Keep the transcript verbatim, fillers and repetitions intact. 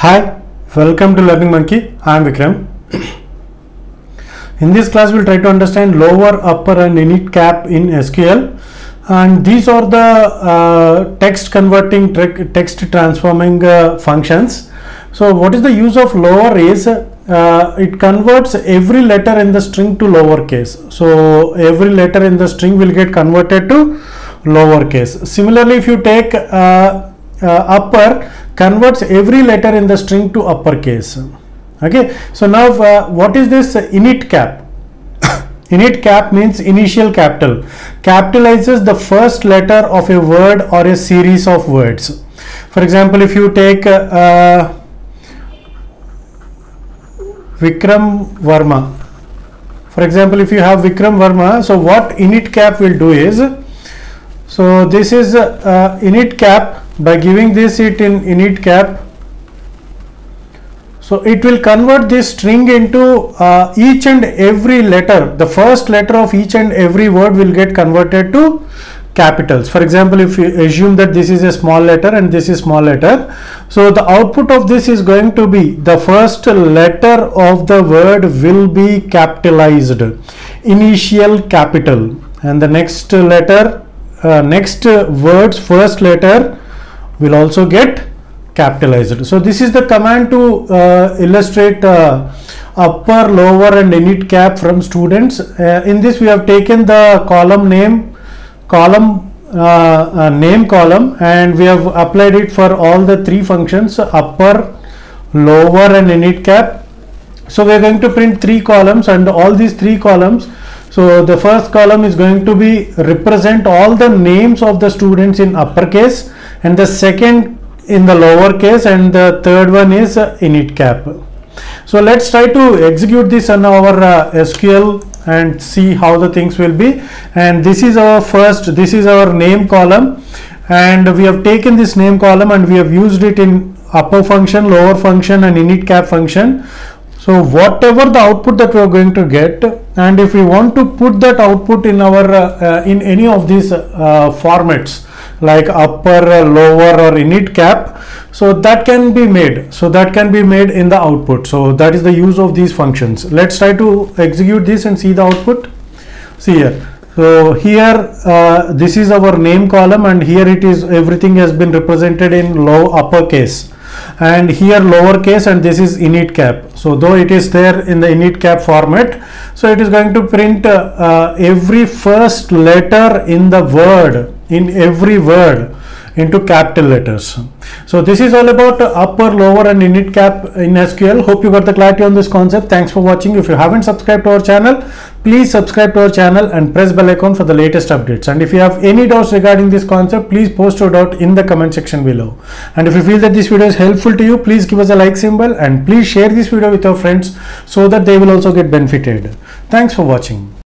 Hi, welcome to Learning Monkey. I am Vikram. In this class, we will try to understand lower, upper and init cap in S Q L. And these are the uh, text converting, text transforming uh, functions. So what is the use of lower is, uh, it converts every letter in the string to lowercase. So every letter in the string will get converted to lowercase. Similarly, if you take uh, uh, upper, converts every letter in the string to uppercase. Okay. So now, uh, what is this init cap? Init cap means initial capital. Capitalizes the first letter of a word or a series of words. For example, if you take uh, Vikram Varma. For example, if you have Vikram Varma, so what init cap will do is, so this is uh, init cap. By giving this it in init cap, so it will convert this string into uh, each and every letter. The first letter of each and every word will get converted to capitals. For example, if you assume that this is a small letter and this is small letter, so the output of this is going to be the first letter of the word will be capitalized, initial capital, and the next letter, uh, next word's first letter will also get capitalized. So this is the command to uh, illustrate uh, upper, lower and init cap from students. Uh, in this we have taken the column name column uh, uh, name column, and we have applied it for all the three functions, upper, lower and init cap. So we are going to print three columns, and all these three columns, so the first column is going to be represent all the names of the students in uppercase, and the second in the lowercase, and the third one is uh, init cap. So let's try to execute this on our uh, S Q L and see how the things will be. And this is our first, this is our name column, and we have taken this name column and we have used it in upper function, lower function and init cap function. So whatever the output that we are going to get, and if we want to put that output in our uh, uh, in any of these uh, formats like upper, lower or init cap, so that can be made so that can be made in the output. So that is the use of these functions. Let's try to execute this and see the output. See here, so here uh, this is our name column, and here it is, everything has been represented in low uppercase, and here lowercase, and this is init cap. So though it is there in the init cap format, so it is going to print uh, uh, every first letter in the word, in every word, into capital letters. So this is all about upper, lower and init cap in S Q L. Hope you got the clarity on this concept. Thanks for watching. If you haven't subscribed to our channel, please subscribe to our channel and press bell icon for the latest updates. And if you have any doubts regarding this concept, please post your doubt in the comment section below. And if you feel that this video is helpful to you, please give us a like symbol, and please share this video with your friends so that they will also get benefited. Thanks for watching.